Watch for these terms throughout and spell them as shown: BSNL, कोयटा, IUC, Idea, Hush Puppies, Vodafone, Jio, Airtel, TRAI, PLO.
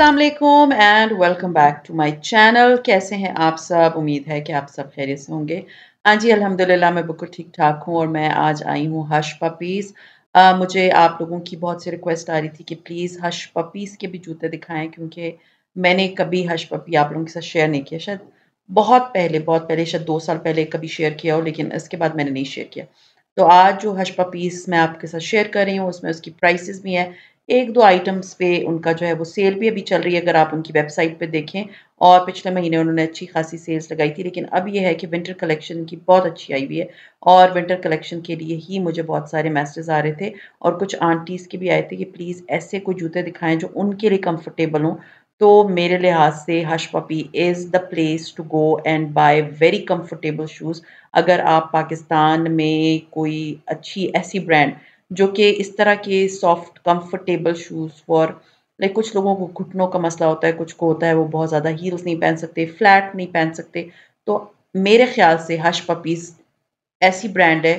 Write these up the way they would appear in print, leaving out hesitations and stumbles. अस्सलाम वालेकुम and welcome back to my channel. कैसे हैं आप सब? उम्मीद है कि आप सब खैरियत से होंगे। हाँ जी, अल्हम्दुलिल्लाह मैं बिल्कुल ठीक ठाक हूँ। और मैं आज आई हूँ हश पपीज़। मुझे आप लोगों की बहुत सी रिक्वेस्ट आ रही थी कि प्लीज़ हश पपीज़ के भी जूते दिखाएं, क्योंकि मैंने कभी हश पपी आप लोगों के साथ शेयर नहीं किया। शायद बहुत पहले शायद 2 साल पहले कभी शेयर किया हो, लेकिन इसके बाद मैंने नहीं शेयर किया। तो आज जो हश पपीज़ मैं आपके साथ शेयर कर रही हूँ, उसमें उसकी प्राइसेस भी हैं। 1-2 आइटम्स पे उनका जो है वो सेल भी अभी चल रही है, अगर आप उनकी वेबसाइट पे देखें। और पिछले महीने उन्होंने अच्छी खासी सेल्स लगाई थी, लेकिन अब ये है कि विंटर कलेक्शन की बहुत अच्छी आई हुई है। और विंटर कलेक्शन के लिए ही मुझे बहुत सारे मैसेजेस आ रहे थे, और कुछ आंटीज़ के भी आए थे कि प्लीज़ ऐसे कोई जूते दिखाएं जो उनके लिए कंफर्टेबल हों। तो मेरे लिहाज से Hush Puppy is the place to go and buy very comfortable shoes. अगर आप पाकिस्तान में कोई अच्छी ऐसी ब्रांड जो कि इस तरह के soft comfortable shoes for like, कुछ लोगों को घुटनों का मसला होता है, कुछ को होता है वो बहुत ज़्यादा हील्स नहीं पहन सकते, फ्लैट नहीं पहन सकते, तो मेरे ख्याल से हश पपीज़ ऐसी ब्रांड है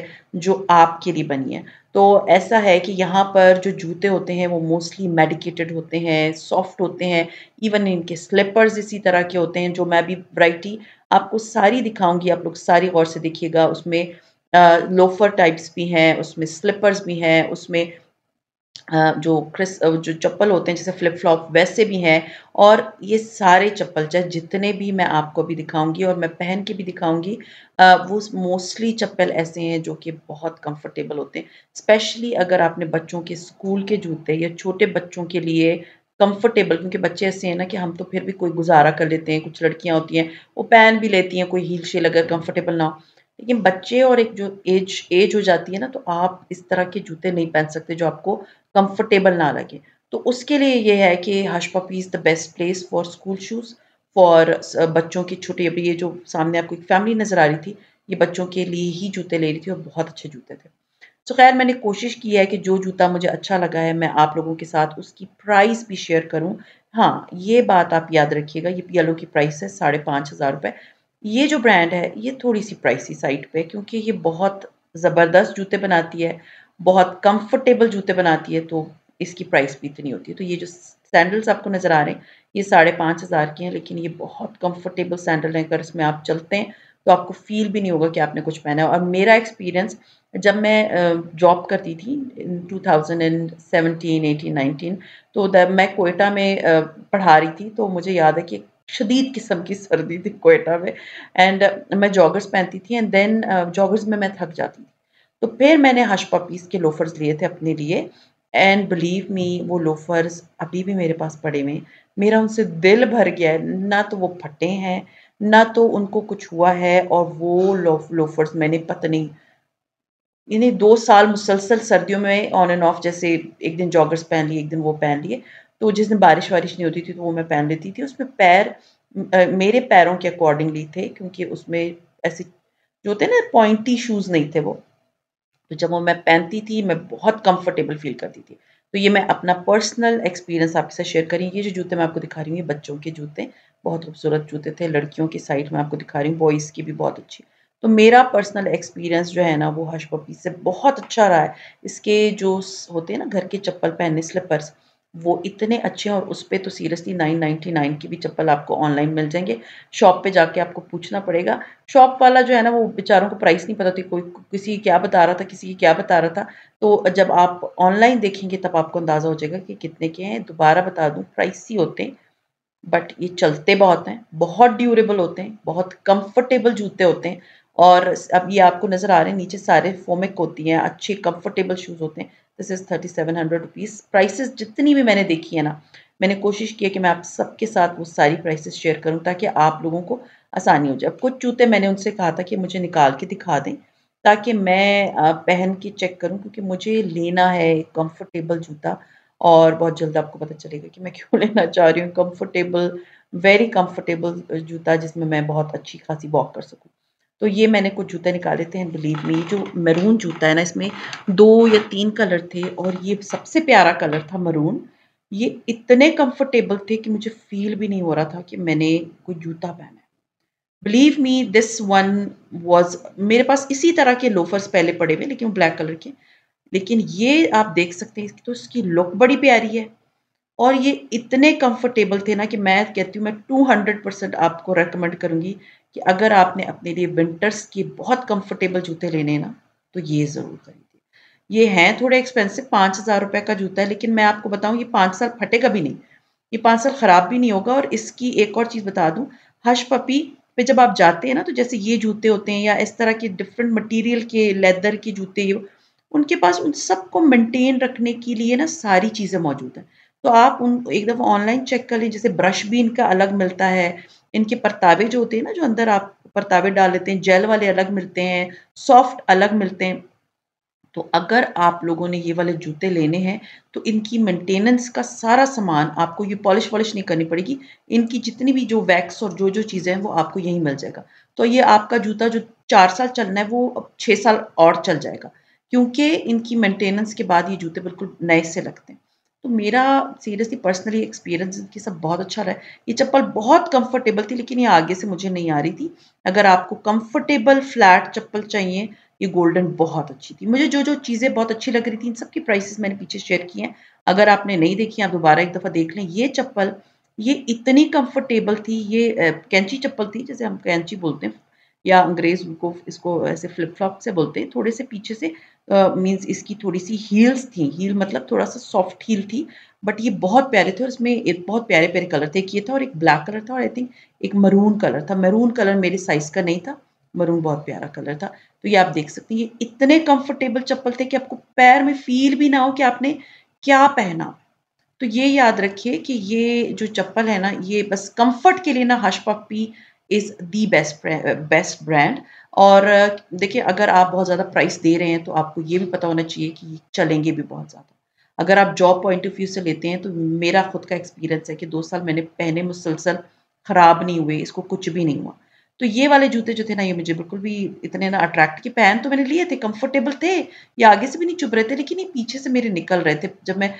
जो आपके लिए बनी है। तो ऐसा है कि यहाँ पर जो जूते होते हैं वो मोस्टली मेडिकेटेड होते हैं, सॉफ्ट होते हैं। इवन इनके स्लिपर्स इसी तरह के होते हैं, जो मैं भी वैरायटी आपको सारी दिखाऊंगी। आप लोग सारी गौर से देखिएगा। उसमें लोफर टाइप्स भी हैं, उसमें स्लिपर्स भी हैं, उसमें जो चप्पल होते हैं जैसे फ्लिप फ्लॉप वैसे भी हैं। और ये सारे चप्पल चाहे जितने भी मैं आपको भी दिखाऊंगी और मैं पहन के भी दिखाऊंगी, वो मोस्टली चप्पल ऐसे हैं जो कि बहुत कंफर्टेबल होते हैं। स्पेशली अगर आपने बच्चों के स्कूल के जूते या छोटे बच्चों के लिए कंफर्टेबल, क्योंकि बच्चे ऐसे हैं ना कि हम तो फिर भी कोई गुजारा कर लेते हैं, कुछ लड़कियाँ होती हैं वो पहन भी लेती हैं कोई हील शेल अगर कंफर्टेबल ना हो, लेकिन बच्चे और एक जो एज हो जाती है ना, तो आप इस तरह के जूते नहीं पहन सकते जो आपको कंफर्टेबल ना लगे। तो उसके लिए ये है कि Hush Puppies the best place for school shoes for बच्चों की छोटी। अभी ये जो सामने आपको एक फैमिली नज़र आ रही थी, ये बच्चों के लिए ही जूते ले रही थी और बहुत अच्छे जूते थे। तो खैर मैंने कोशिश की है कि जो जूता मुझे अच्छा लगा है मैं आप लोगों के साथ उसकी प्राइस भी शेयर करूँ। हाँ, ये बात आप याद रखिएगा, ये PLO की प्राइस है 5,500 रुपये। ये जो ब्रांड है ये थोड़ी सी प्राइसी साइड पे, क्योंकि ये बहुत ज़बरदस्त जूते बनाती है, बहुत कंफर्टेबल जूते बनाती है, तो इसकी प्राइस भी इतनी होती है। तो ये जो सैंडल्स आपको नज़र आ रहे हैं ये 5,500 के हैं, लेकिन ये बहुत कंफर्टेबल सैंडल हैं। अगर इसमें आप चलते हैं तो आपको फील भी नहीं होगा कि आपने कुछ पहना है। और मेरा एक्सपीरियंस, जब मैं जॉब करती थी 2017, 18, 19, तो मैं कोयटा में पढ़ा रही थी, तो मुझे याद है कि शदीद किस्म की सर्दी थी कोयटा में, एंड मैं जॉगर्स पहनती थी, एंड देन जॉगर्स में मैं थक जाती थी। तो फिर मैंने हश पपीज़ के लोफर्स लिए थे अपने लिए, एंड बिलीव मी वो लोफर्स अभी भी मेरे पास पड़े हुए। मेरा उनसे दिल भर गया है, ना तो वो फटे हैं ना तो उनको कुछ हुआ है। और वो लोफर्स मैंने पता नहीं, यानी 2 साल मुसलसल सर्दियों में ऑन एंड ऑफ, जैसे एक दिन जॉगर्स पहन लिए, एक दिन वो पहन लिए, तो जिस दिन बारिश वारिश नहीं होती थी तो वो मैं पहन लेती थी। उसमें पैर मेरे पैरों के अकॉर्डिंगली थे, क्योंकि उसमें ऐसे जो थे ना पॉइंटी शूज़ नहीं थे वो। तो जब वो मैं पहनती थी मैं बहुत कंफर्टेबल फील करती थी। तो ये मैं अपना पर्सनल एक्सपीरियंस आपके साथ शेयर करी। ये जो जूते मैं आपको दिखा रही हूँ ये बच्चों के जूते, बहुत खूबसूरत जूते थे। लड़कियों की साइड में आपको दिखा रही हूँ, बॉयज़ की भी बहुत अच्छी। तो मेरा पर्सनल एक्सपीरियंस जो है ना वो हश पपीज़ से बहुत अच्छा रहा है। इसके जो होते हैं ना घर के चप्पल पहनने स्लिपर्स, वो इतने अच्छे हैं। और उस पर तो सीरियसली 999 की भी चप्पल आपको ऑनलाइन मिल जाएंगे। शॉप पे जाके आपको पूछना पड़ेगा। शॉप वाला जो है ना वो बेचारों को प्राइस नहीं पता होती, कोई किसी क्या बता रहा था, किसी की क्या बता रहा था। तो जब आप ऑनलाइन देखेंगे तब आपको अंदाज़ा हो जाएगा कि कितने के हैं। दोबारा बता दूँ, प्राइसी होते हैं बट ये चलते बहुत हैं, बहुत ड्यूरेबल होते हैं, बहुत कम्फर्टेबल जूते होते हैं। और अब ये आपको नज़र आ रहे हैं नीचे सारे फोमिक होती हैं, अच्छे कंफर्टेबल शूज़ होते हैं। This is 3,700 rupees. प्राइसेस जितनी भी मैंने देखी है ना, मैंने कोशिश की है कि मैं आप सबके साथ वो सारी प्राइसेस शेयर करूं ताकि आप लोगों को आसानी हो जाए। कुछ जूते मैंने उनसे कहा था कि मुझे निकाल के दिखा दें ताकि मैं पहन के चेक करूँ, क्योंकि मुझे लेना है कंफर्टेबल जूता। और बहुत जल्द आपको पता चलेगा कि मैं क्यों लेना चाह रही हूँ कंफर्टेबल, वेरी कंफर्टेबल जूता जिसमें मैं बहुत अच्छी खासी वॉक कर सकूँ। तो ये मैंने कुछ जूते निकाले थे। बिलीव मी, जो मरून जूता है ना, इसमें 2 या 3 कलर थे और ये सबसे प्यारा कलर था मरून। ये इतने कंफर्टेबल थे कि मुझे फील भी नहीं हो रहा था कि मैंने कोई जूता पहना है। Believe me this one was, मेरे पास इसी तरह के लोफर्स पहले पड़े हुए लेकिन ब्लैक कलर के, लेकिन ये आप देख सकते हैं तो इसकी लुक बड़ी प्यारी है। और ये इतने कंफर्टेबल थे ना कि मैं कहती हूँ मैं 200% आपको रेकमेंड करूँगी कि अगर आपने अपने लिए विंटर्स के बहुत कंफर्टेबल जूते लेने ना तो ये ज़रूर खरीदिए। ये हैं थोड़े एक्सपेंसिव, 5,000 रुपये का जूता है, लेकिन मैं आपको बताऊँ ये 5 साल फटेगा भी नहीं, ये 5 साल ख़राब भी नहीं होगा। और इसकी एक और चीज़ बता दूँ, हश पपी पे जब आप जाते हैं ना तो जैसे ये जूते होते हैं या इस तरह के डिफरेंट मटेरियल के लेदर के जूते, उनके पास उन सबको मेंटेन रखने के लिए ना सारी चीज़ें मौजूद हैं। तो आप उन एक दफ़ा ऑनलाइन चेक कर लें, जैसे ब्रश भी इनका अलग मिलता है, इनके परतावे जो होते हैं ना, जो अंदर आप परतावे डाल लेते हैं, जेल वाले अलग मिलते हैं, सॉफ्ट अलग मिलते हैं। तो अगर आप लोगों ने ये वाले जूते लेने हैं तो इनकी मेंटेनेंस का सारा सामान आपको, ये पॉलिश वॉलिश नहीं करनी पड़ेगी, इनकी जितनी भी जो वैक्स और जो जो चीज़ें हैं वो आपको यहीं मिल जाएगा। तो ये आपका जूता जो 4 साल चलना है वो अब 6 साल और चल जाएगा, क्योंकि इनकी मेंटेनेंस के बाद ये जूते बिल्कुल नए से लगते हैं। तो मेरा सीरियसली पर्सनली एक्सपीरियंस इनके सब बहुत अच्छा रहा है। ये चप्पल बहुत कंफर्टेबल थी, लेकिन ये आगे से मुझे नहीं आ रही थी। अगर आपको कंफर्टेबल फ्लैट चप्पल चाहिए, ये गोल्डन बहुत अच्छी थी। मुझे जो जो चीज़ें बहुत अच्छी लग रही थी, इन सबकी प्राइसेस मैंने पीछे शेयर की हैं, अगर आपने नहीं देखी आप दोबारा एक दफ़ा देख लें। ये चप्पल, ये इतनी कंफर्टेबल थी, ये कैंची चप्पल थी, जैसे हम कैंची बोलते हैं या अंग्रेज उनको इसको ऐसे फ्लिप फ्लॉप से बोलते हैं। थोड़े से पीछे से मींस इसकी थोड़ी सी हील्स थी, हील मतलब थोड़ा सा सॉफ्ट हील थी, बट ये बहुत प्यारे थे और इसमें एक बहुत प्यारे प्यारे कलर थे। एक ये था और एक ब्लैक कलर था और आई थिंक एक मरून कलर था। मरून कलर मेरे साइज़ का नहीं था, मरून बहुत प्यारा कलर था। तो ये आप देख सकते हैं, ये इतने कंफर्टेबल चप्पल थे कि आपको पैर में फील भी ना हो कि आपने क्या पहना। तो ये याद रखिए कि ये जो चप्पल है ना, ये बस कंफर्ट के लिए ना Hush Puppy is the best brand. और देखिए, अगर आप बहुत ज़्यादा प्राइस दे रहे हैं तो आपको ये भी पता होना चाहिए कि चलेंगे भी बहुत ज़्यादा। अगर आप जॉब पॉइंट ऑफ व्यू से लेते हैं तो मेरा खुद का एक्सपीरियंस है कि 2 साल मैंने पहने, मुसलसल ख़राब नहीं हुए, इसको कुछ भी नहीं हुआ। तो ये वाले जूते जो थे ना, ये मुझे बिल्कुल भी इतने ना अट्रैक्ट, कि पहन तो मैंने लिए थे, कंफर्टेबल थे, ये आगे से भी नहीं चुभ रहे थे, लेकिन ये पीछे से मेरे निकल रहे थे। जब मैं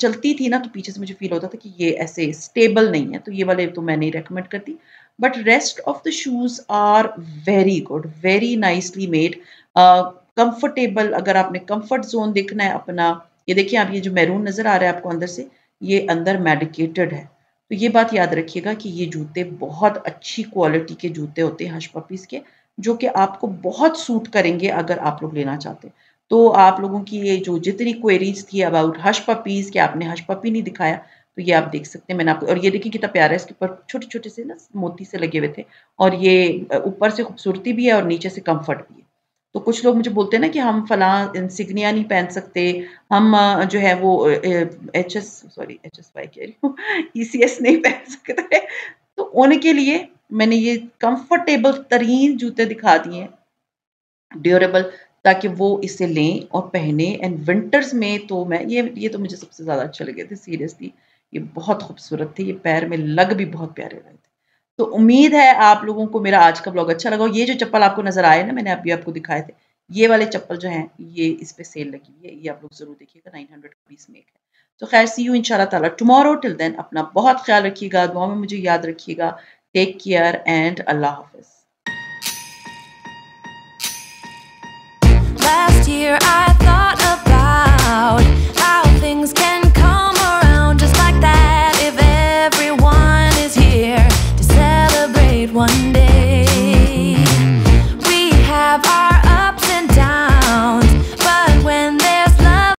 चलती थी ना तो पीछे से मुझे फील होता था कि ये ऐसे स्टेबल नहीं है। तो ये वाले तो मैं नहीं रेकमेंड करती, but rest of the shoes are very good, very nicely made, comfortable. अगर आपने कंफर्ट जोन देखना है अपना, ये देखिए आप, ये जो मैरून नज़र आ रहा है आपको अंदर से, ये अंदर मेडिकेटेड है। तो ये बात याद रखिएगा कि ये जूते बहुत अच्छी क्वालिटी के जूते होते हैं हश पपीज़ के, जो कि आपको बहुत सूट करेंगे अगर आप लोग लेना चाहते हैं। तो आप लोगों की ये जो जितनी क्वेरीज थी अबाउट हश पपीज़, कि आपने हश पपी नहीं दिखाया, तो ये आप देख सकते हैं मैंने आपको। और ये देखिए कितना प्यारा है, इसके ऊपर छोटे छोटे से ना मोती से लगे हुए थे, और ये ऊपर से खूबसूरती भी है और नीचे से कम्फर्ट भी है। तो कुछ लोग मुझे बोलते हैं ना कि हम फलां इंसिग्निया नहीं पहन सकते, हम जो है वो ECS नहीं पहन सकते। तो उनके लिए मैंने ये कंफर्टेबल तरीन जूते दिखा दिए हैं, ड्यूरेबल, ताकि वो इसे लें और पहने। एंड विंटर्स में तो मैं ये तो मुझे सबसे ज़्यादा अच्छे लगे थे सीरियसली, ये बहुत खूबसूरत थे, ये पैर में लग भी बहुत प्यारे रहे थे। तो उम्मीद है आप लोगों को मेरा आज का ब्लॉग अच्छा लगा। ये जो चप्पल आपको नजर आए ना, मैंने अभी आपको दिखाए थे, ये वाले चप्पल जो हैं, ये इस पे सेल लगी है, ये आप लोग जरूर देखिएगा, 900 रुपीस में एक है। तो खैर, सी यू इंशाल्लाह ताला टुमारो। टिल देन अपना बहुत ख्याल रखिएगा, दुआ में मुझे याद रखिएगा। टेक केयर एंड अल्लाह हाफिज।